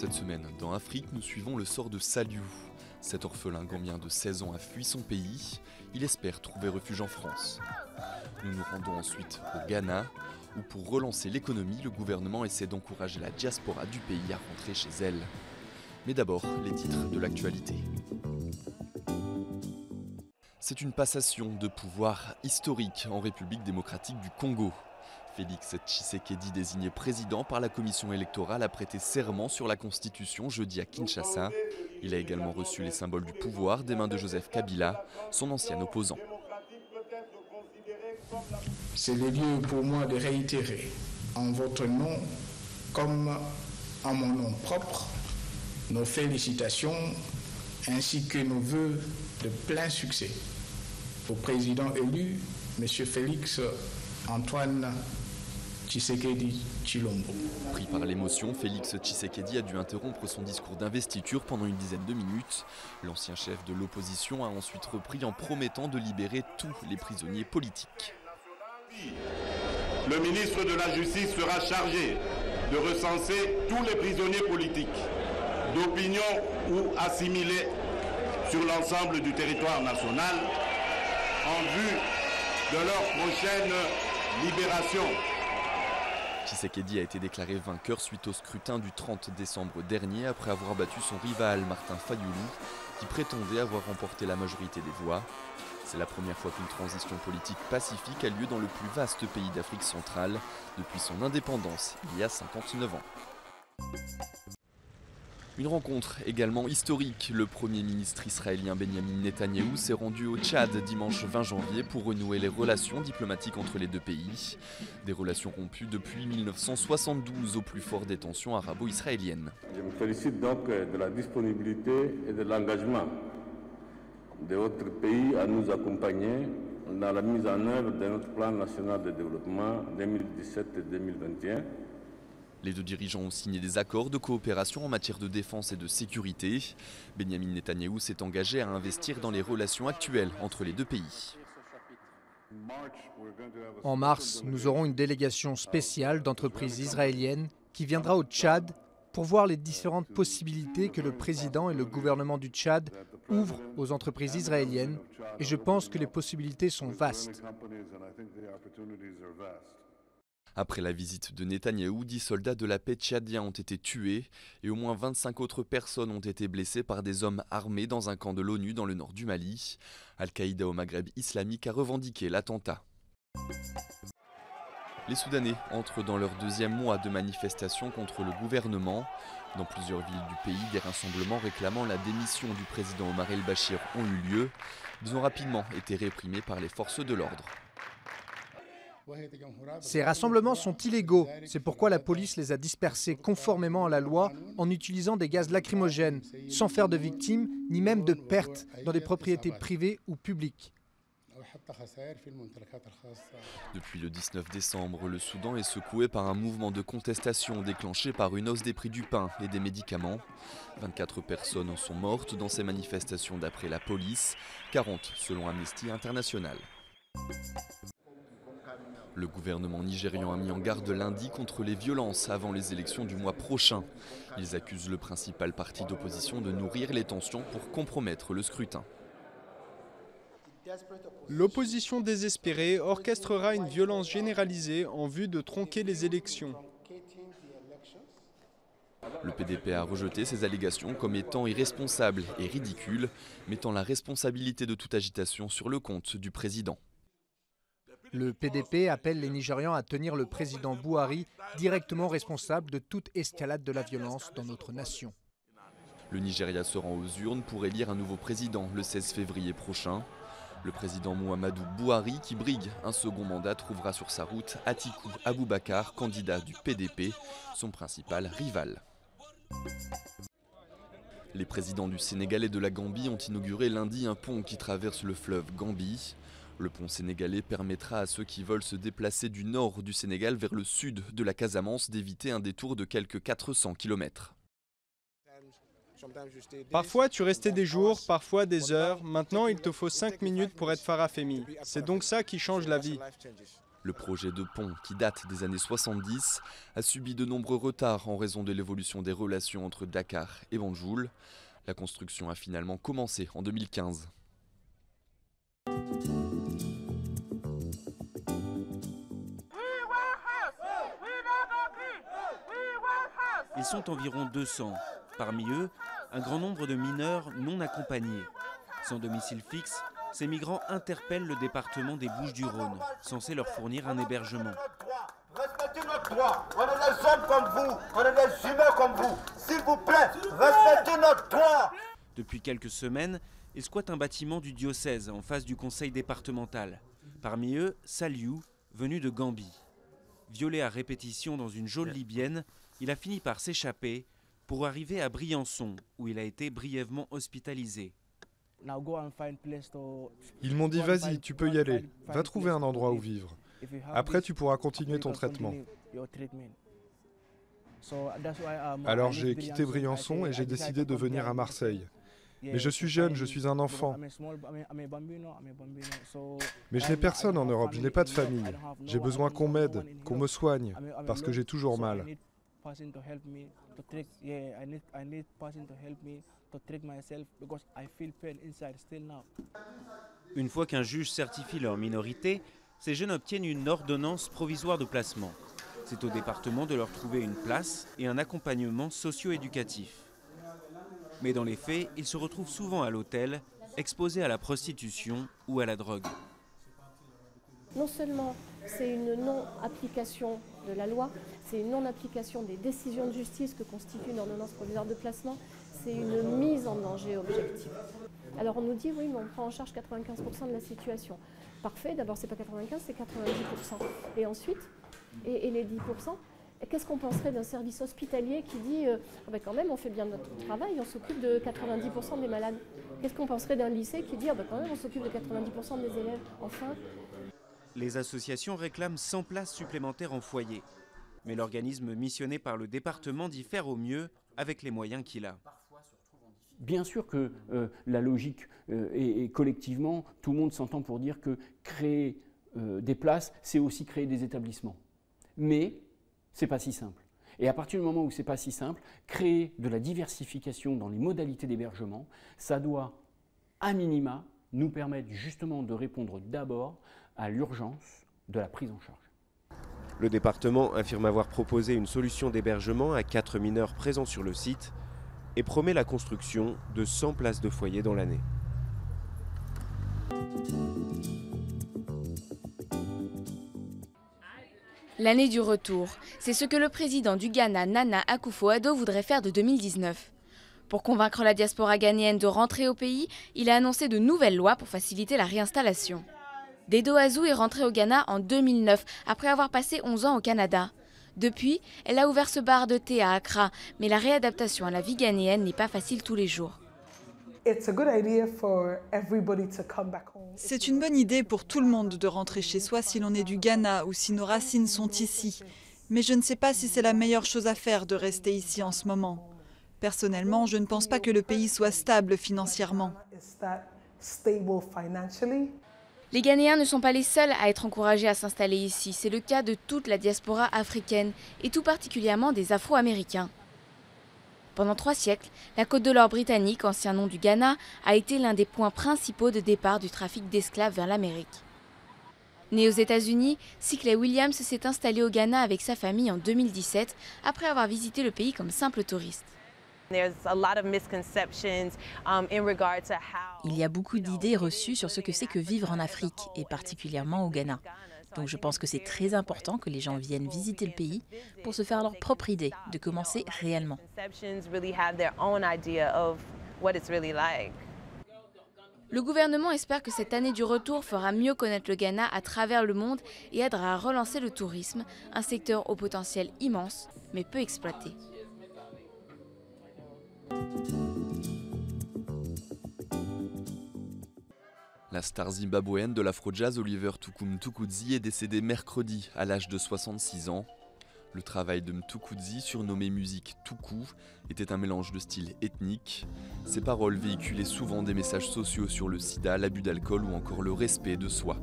Cette semaine, dans Afrique, nous suivons le sort de Saliou. Cet orphelin gambien de 16 ans a fui son pays. Il espère trouver refuge en France. Nous nous rendons ensuite au Ghana, où pour relancer l'économie, le gouvernement essaie d'encourager la diaspora du pays à rentrer chez elle. Mais d'abord, les titres de l'actualité. C'est une passation de pouvoir historique en République démocratique du Congo. Félix Tshisekedi, désigné président par la commission électorale, a prêté serment sur la Constitution jeudi à Kinshasa. Il a également reçu les symboles du pouvoir des mains de Joseph Kabila, son ancien opposant. C'est le lieu pour moi de réitérer en votre nom comme en mon nom propre nos félicitations ainsi que nos vœux de plein succès au président élu, M. Félix Antoine Tshisekedi Tshilombo. Pris par l'émotion, Félix Tshisekedi a dû interrompre son discours d'investiture pendant une dizaine de minutes. L'ancien chef de l'opposition a ensuite repris en promettant de libérer tous les prisonniers politiques. Le ministre de la Justice sera chargé de recenser tous les prisonniers politiques, d'opinion ou assimilés sur l'ensemble du territoire national en vue de leur prochaine libération. Tshisekedi a été déclaré vainqueur suite au scrutin du 30 décembre dernier après avoir battu son rival Martin Fayulu qui prétendait avoir remporté la majorité des voix. C'est la première fois qu'une transition politique pacifique a lieu dans le plus vaste pays d'Afrique centrale depuis son indépendance il y a 59 ans. Une rencontre également historique. Le premier ministre israélien Benjamin Netanyahou s'est rendu au Tchad dimanche 20 janvier pour renouer les relations diplomatiques entre les deux pays. Des relations rompues depuis 1972 au plus fort des tensions arabo-israéliennes. Je me félicite donc de la disponibilité et de l'engagement de votre pays à nous accompagner dans la mise en œuvre de notre plan national de développement 2017-2021. Les deux dirigeants ont signé des accords de coopération en matière de défense et de sécurité. Benjamin Netanyahou s'est engagé à investir dans les relations actuelles entre les deux pays. En mars, nous aurons une délégation spéciale d'entreprises israéliennes qui viendra au Tchad pour voir les différentes possibilités que le président et le gouvernement du Tchad ouvrent aux entreprises israéliennes. Et je pense que les possibilités sont vastes. Après la visite de Netanyahou, 10 soldats de la paix tchadiens ont été tués et au moins 25 autres personnes ont été blessées par des hommes armés dans un camp de l'ONU dans le nord du Mali. Al-Qaïda au Maghreb islamique a revendiqué l'attentat. Les Soudanais entrent dans leur deuxième mois de manifestation contre le gouvernement. Dans plusieurs villes du pays, des rassemblements réclamant la démission du président Omar el-Bachir ont eu lieu. Ils ont rapidement été réprimés par les forces de l'ordre. Ces rassemblements sont illégaux, c'est pourquoi la police les a dispersés conformément à la loi en utilisant des gaz lacrymogènes, sans faire de victimes ni même de pertes dans des propriétés privées ou publiques. Depuis le 19 décembre, le Soudan est secoué par un mouvement de contestation déclenché par une hausse des prix du pain et des médicaments. 24 personnes en sont mortes dans ces manifestations d'après la police, 40 selon Amnesty International. Le gouvernement nigérian a mis en garde lundi contre les violences avant les élections du mois prochain. Ils accusent le principal parti d'opposition de nourrir les tensions pour compromettre le scrutin. L'opposition désespérée orchestrera une violence généralisée en vue de tronquer les élections. Le PDP a rejeté ces allégations comme étant irresponsables et ridicules, mettant la responsabilité de toute agitation sur le compte du président. Le PDP appelle les Nigérians à tenir le président Buhari directement responsable de toute escalade de la violence dans notre nation. Le Nigeria se rend aux urnes pour élire un nouveau président le 16 février prochain. Le président Muhammadu Buhari, qui brigue un second mandat, trouvera sur sa route Atiku Abubakar, candidat du PDP, son principal rival. Les présidents du Sénégal et de la Gambie ont inauguré lundi un pont qui traverse le fleuve Gambie. Le pont sénégalais permettra à ceux qui veulent se déplacer du nord du Sénégal vers le sud de la Casamance d'éviter un détour de quelques 400 km. Parfois tu restais des jours, parfois des heures. Maintenant il te faut 5 minutes pour être farafémi. C'est donc ça qui change la vie. Le projet de pont, qui date des années 70, a subi de nombreux retards en raison de l'évolution des relations entre Dakar et Banjul. La construction a finalement commencé en 2015. Ils sont environ 200. Parmi eux, un grand nombre de mineurs non accompagnés. Sans domicile fixe, ces migrants interpellent le département des Bouches-du-Rhône, censé leur fournir un hébergement. Respectez notre droit. On est des hommes comme vous, on est des humains comme vous. S'il vous plaît, respectez notre droit. Depuis quelques semaines, ils squattent un bâtiment du diocèse en face du conseil départemental. Parmi eux, Saliou, venu de Gambie. Violé à répétition dans une geôle libyenne, il a fini par s'échapper pour arriver à Briançon, où il a été brièvement hospitalisé. Ils m'ont dit, vas-y, tu peux y aller, va trouver un endroit où vivre. Après, tu pourras continuer ton traitement. Alors j'ai quitté Briançon et j'ai décidé de venir à Marseille. Mais je suis jeune, je suis un enfant. Mais je n'ai personne en Europe, je n'ai pas de famille. J'ai besoin qu'on m'aide, qu'on me soigne, parce que j'ai toujours mal. Une fois qu'un juge certifie leur minorité, ces jeunes obtiennent une ordonnance provisoire de placement. C'est au département de leur trouver une place et un accompagnement socio-éducatif. Mais dans les faits, ils se retrouvent souvent à l'hôtel, exposés à la prostitution ou à la drogue. Non seulement c'est une non-application de la loi, c'est une non-application des décisions de justice que constitue une ordonnance provisoire de placement, c'est une mise en danger objective. Alors on nous dit, oui, mais on prend en charge 95% de la situation. Parfait, d'abord c'est pas 95, c'est 90%. Et ensuite, et les 10%, qu'est-ce qu'on penserait d'un service hospitalier qui dit, ah ben quand même on fait bien notre travail, on s'occupe de 90% des malades. Qu'est-ce qu'on penserait d'un lycée qui dit, ah ben quand même on s'occupe de 90% des élèves, enfin. Les associations réclament 100 places supplémentaires en foyer. Mais l'organisme missionné par le département dit faire au mieux avec les moyens qu'il a. Bien sûr que la logique et collectivement, tout le monde s'entend pour dire que créer des places, c'est aussi créer des établissements. Mais c'est pas si simple. Et à partir du moment où c'est pas si simple, créer de la diversification dans les modalités d'hébergement, ça doit, à minima, nous permettre justement de répondre d'abord à l'urgence de la prise en charge. Le département affirme avoir proposé une solution d'hébergement à 4 mineurs présents sur le site et promet la construction de 100 places de foyer dans l'année. L'année du retour, c'est ce que le président du Ghana, Nana Akufo-Addo, voudrait faire de 2019. Pour convaincre la diaspora ghanéenne de rentrer au pays, il a annoncé de nouvelles lois pour faciliter la réinstallation. Dedo Azou est rentrée au Ghana en 2009, après avoir passé 11 ans au Canada. Depuis, elle a ouvert ce bar de thé à Accra, mais la réadaptation à la vie ghanéenne n'est pas facile tous les jours. C'est une bonne idée pour tout le monde de rentrer chez soi si l'on est du Ghana ou si nos racines sont ici. Mais je ne sais pas si c'est la meilleure chose à faire de rester ici en ce moment. Personnellement, je ne pense pas que le pays soit stable financièrement. Les Ghanéens ne sont pas les seuls à être encouragés à s'installer ici. C'est le cas de toute la diaspora africaine et tout particulièrement des Afro-Américains. Pendant 3 siècles, la Côte de l'Or britannique, ancien nom du Ghana, a été l'un des points principaux de départ du trafic d'esclaves vers l'Amérique. Née aux États-Unis, Cicely Williams s'est installée au Ghana avec sa famille en 2017 après avoir visité le pays comme simple touriste. Il y a beaucoup d'idées reçues sur ce que c'est que vivre en Afrique, et particulièrement au Ghana. Donc je pense que c'est très important que les gens viennent visiter le pays pour se faire leur propre idée, de commencer réellement. Le gouvernement espère que cette année du retour fera mieux connaître le Ghana à travers le monde et aidera à relancer le tourisme, un secteur au potentiel immense, mais peu exploité. La star zimbabwéenne de l'afro-jazz Oliver Mtukudzi est décédée mercredi à l'âge de 66 ans. Le travail de Mtukudzi, surnommé musique Tuku, était un mélange de styles ethniques. Ses paroles véhiculaient souvent des messages sociaux sur le sida, l'abus d'alcool ou encore le respect de soi.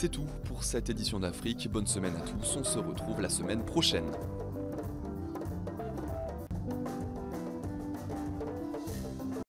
C'est tout pour cette édition d'Afrique. Bonne semaine à tous, on se retrouve la semaine prochaine.